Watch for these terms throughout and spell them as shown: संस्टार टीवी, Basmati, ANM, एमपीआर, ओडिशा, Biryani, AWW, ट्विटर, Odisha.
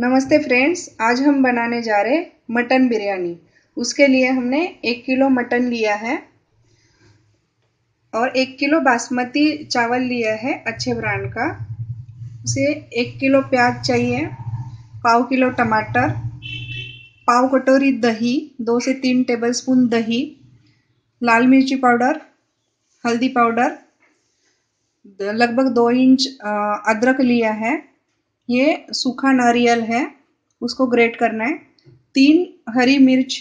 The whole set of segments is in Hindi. नमस्ते फ्रेंड्स, आज हम बनाने जा रहे मटन बिरयानी। उसके लिए हमने 1 किलो मटन लिया है और 1 किलो बासमती चावल लिया है अच्छे ब्रांड का। उसे 1 किलो प्याज चाहिए, पाव किलो टमाटर, पाव कटोरी दही, 2 से 3 टेबलस्पून दही, लाल मिर्ची पाउडर, हल्दी पाउडर, लगभग 2 इंच अदरक लिया है। ये सूखा नारियल है, उसको ग्रेट करना है। 3 हरी मिर्च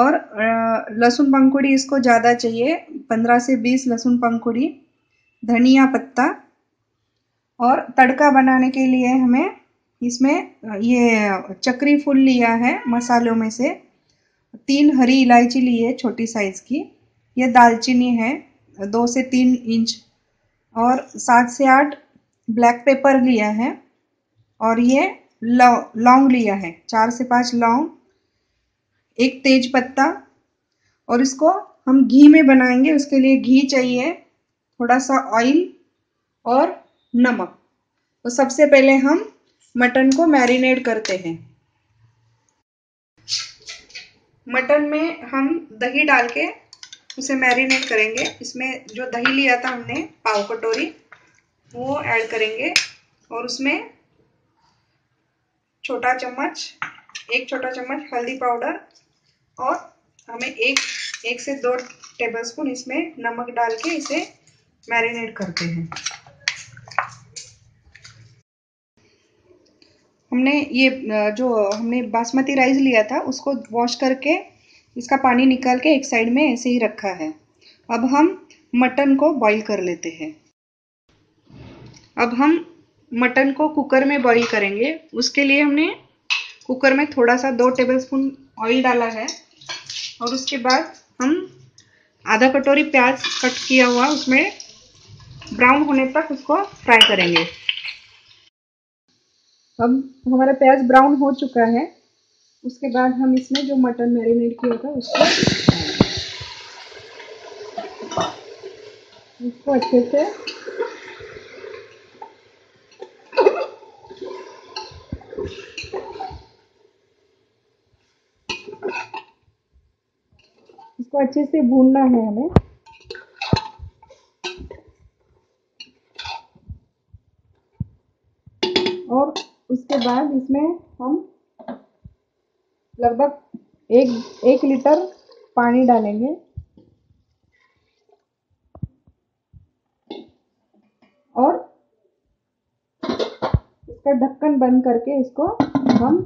और लहसुन पंखुड़ी, इसको ज़्यादा चाहिए, 15 से 20 लहसुन पंखुड़ी, धनिया पत्ता। और तड़का बनाने के लिए हमें इसमें ये चक्री फूल लिया है मसालों में से, 3 हरी इलायची ली है छोटी साइज़ की, ये दालचीनी है 2 से 3 इंच, और 7 से 8 ब्लैक पेपर लिया है, और ये लौंग लिया है 4 से 5 लौंग, 1 तेज पत्ता। और इसको हम घी में बनाएंगे, उसके लिए घी चाहिए, थोड़ा सा ऑयल और नमक। तो सबसे पहले हम मटन को मैरिनेट करते हैं। मटन में हम दही डाल के उसे मैरिनेट करेंगे। इसमें जो दही लिया था हमने पाव कटोरी, वो ऐड करेंगे, और उसमें छोटा चम्मच, 1 छोटा चम्मच हल्दी पाउडर, और हमें 1 से 2 टेबलस्पून इसमें नमक डाल के इसे मैरिनेट करते हैं। हमने ये जो हमने बासमती राइस लिया था उसको वॉश करके इसका पानी निकाल के एक साइड में ऐसे ही रखा है। अब हम मटन को बॉईल कर लेते हैं। अब हम मटन को कुकर में बॉईल करेंगे। उसके लिए हमने कुकर में थोड़ा सा 2 टेबलस्पून ऑयल डाला है, और उसके बाद हम आधा कटोरी प्याज कट किया हुआ उसमें ब्राउन होने तक उसको फ्राई करेंगे। अब हमारा प्याज ब्राउन हो चुका है। उसके बाद हम इसमें जो मटन मैरिनेट किया था उसको अच्छे से भूनना है हमें। और उसके बाद इसमें हम लगभग 1 लीटर पानी डालेंगे, और इसका ढक्कन बंद करके इसको हम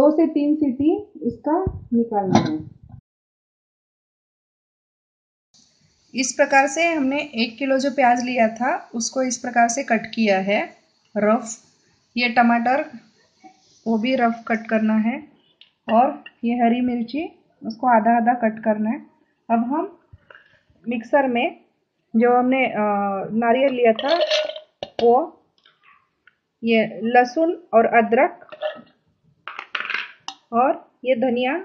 2 से 3 सीटी इसका निकालना है। इस प्रकार से हमने 1 किलो जो प्याज लिया था उसको इस प्रकार से कट किया है रफ। ये टमाटर वो भी रफ कट करना है, और ये हरी मिर्ची उसको आधा आधा कट करना है। अब हम मिक्सर में जो हमने नारियल लिया था वो, ये लहसुन और अदरक और ये धनिया,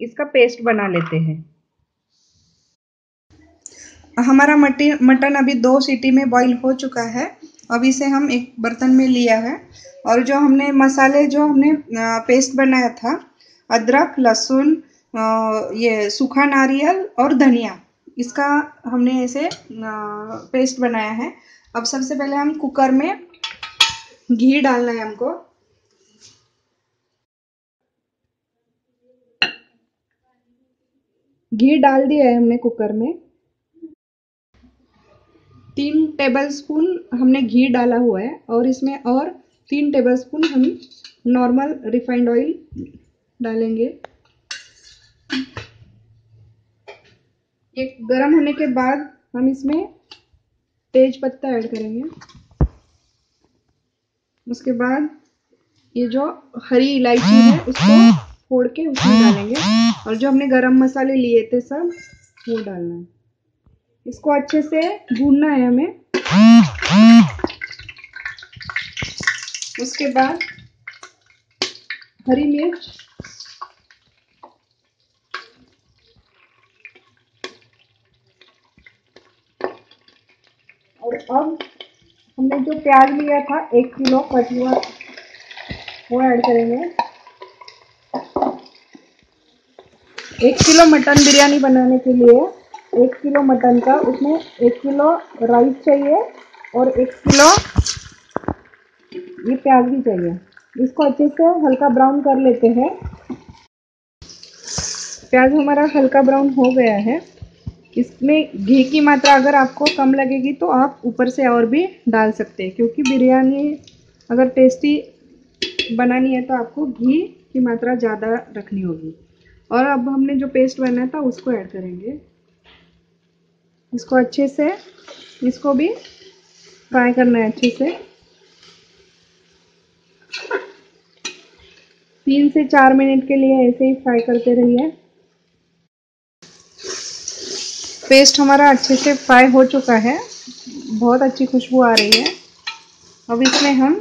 इसका पेस्ट बना लेते हैं। हमारा मटन अभी 2 सीटी में बॉईल हो चुका है। अब इसे हम एक बर्तन में लिया है, और जो हमने मसाले जो हमने पेस्ट बनाया था, अदरक, लहसुन, ये सूखा नारियल और धनिया, इसका हमने ऐसे पेस्ट बनाया है। अब सबसे पहले हम कुकर में घी डालना है हमको। घी डाल दिया है हमने कुकर में, 3 टेबलस्पून हमने घी डाला हुआ है, और इसमें और 3 टेबलस्पून हम नॉर्मल रिफाइंड ऑयल डालेंगे। ये गर्म होने के बाद हम इसमें तेज पत्ता ऐड करेंगे। उसके बाद ये जो हरी इलायची है उसको फोड़ के उसमें डालेंगे, और जो हमने गरम मसाले लिए थे सब वो डालना है। इसको अच्छे से भूनना है हमें। उसके बाद हरी मिर्च, और अब हमने जो प्याज लिया था 1 किलो कट हुआ वो ऐड करेंगे। 1 किलो मटन बिरयानी बनाने के लिए 1 किलो मटन का, उसमें 1 किलो राइस चाहिए और 1 किलो ये प्याज भी चाहिए। इसको अच्छे से हल्का ब्राउन कर लेते हैं। प्याज हमारा हल्का ब्राउन हो गया है। इसमें घी की मात्रा अगर आपको कम लगेगी तो आप ऊपर से और भी डाल सकते हैं, क्योंकि बिरयानी अगर टेस्टी बनानी है तो आपको घी की मात्रा ज़्यादा रखनी होगी। और अब हमने जो पेस्ट बनाया था उसको ऐड करेंगे। इसको अच्छे से, इसको भी फ्राई करना है अच्छे से। 3 से 4 मिनट के लिए ऐसे ही फ्राई करते रहिए। पेस्ट हमारा अच्छे से फ्राई हो चुका है, बहुत अच्छी खुशबू आ रही है। अब इसमें हम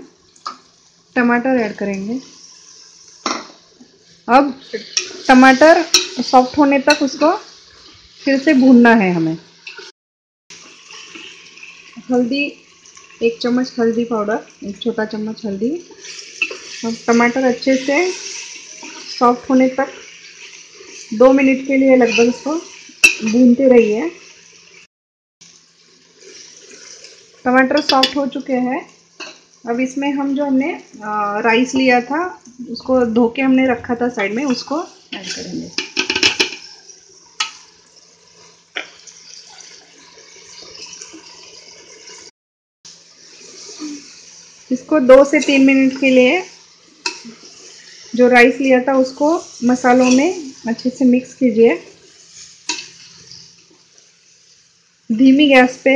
टमाटर ऐड करेंगे। अब टमाटर सॉफ्ट होने तक उसको फिर से भूनना है हमें। हल्दी, 1 चम्मच हल्दी पाउडर, 1 छोटा चम्मच हल्दी। अब टमाटर अच्छे से सॉफ्ट होने तक 2 मिनट के लिए लगभग इसको भूनते रहिए। टमाटर सॉफ्ट हो चुके हैं। अब इसमें हम जो हमने राइस लिया था उसको धो के हमने रखा था साइड में, उसको ऐड करेंगे। इसको 2 से 3 मिनट के लिए जो राइस लिया था उसको मसालों में अच्छे से मिक्स कीजिए। धीमी गैस पे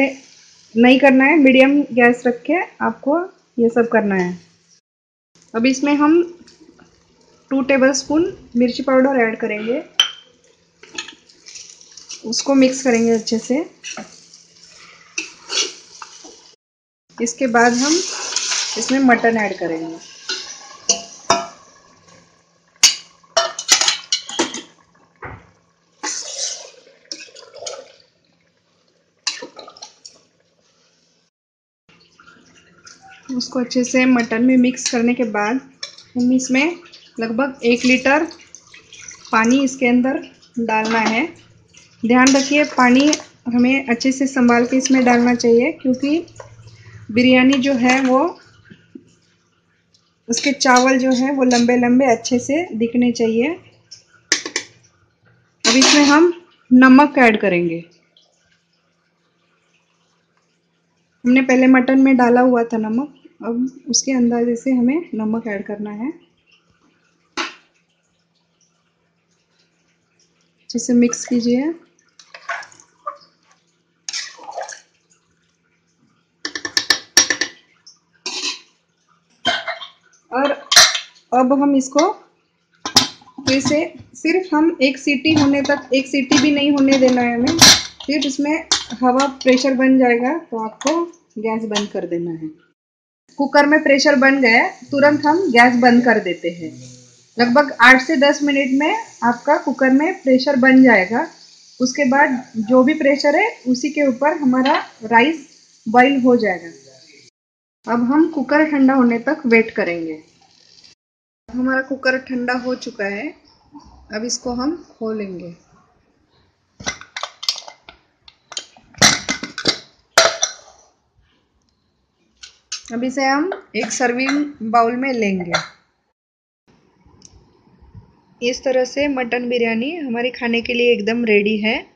नहीं करना है, मीडियम गैस रख के आपको ये सब करना है। अब इसमें हम 2 टेबलस्पून मिर्ची पाउडर ऐड करेंगे। उसको मिक्स करेंगे अच्छे से। इसके बाद हम इसमें मटन ऐड करेंगे। उसको अच्छे से मटन में मिक्स करने के बाद हम इसमें लगभग 1 लीटर पानी इसके अंदर डालना है। ध्यान रखिए, पानी हमें अच्छे से संभाल के इसमें डालना चाहिए, क्योंकि बिरयानी जो है वो उसके चावल जो है वो लंबे लंबे अच्छे से दिखने चाहिए। अब इसमें हम नमक ऐड करेंगे। हमने पहले मटन में डाला हुआ था नमक, अब उसके अंदाजे से हमें नमक ऐड करना है। अच्छे से मिक्स कीजिए। और अब हम इसको फिर से सिर्फ हम 1 सीटी होने तक, 1 सीटी भी नहीं होने देना है हमें। सिर्फ इसमें हवा प्रेशर बन जाएगा तो आपको गैस बंद कर देना है। कुकर में प्रेशर बन गया, तुरंत हम गैस बंद कर देते हैं। लगभग 8 से 10 मिनट में आपका कुकर में प्रेशर बन जाएगा। उसके बाद जो भी प्रेशर है उसी के ऊपर हमारा राइस बॉईल हो जाएगा। अब हम कुकर ठंडा होने तक वेट करेंगे। हमारा कुकर ठंडा हो चुका है। अब इसको हम खोलेंगे। अब इसे हम एक सर्विंग बाउल में लेंगे। इस तरह से मटन बिरयानी हमारी खाने के लिए एकदम रेडी है।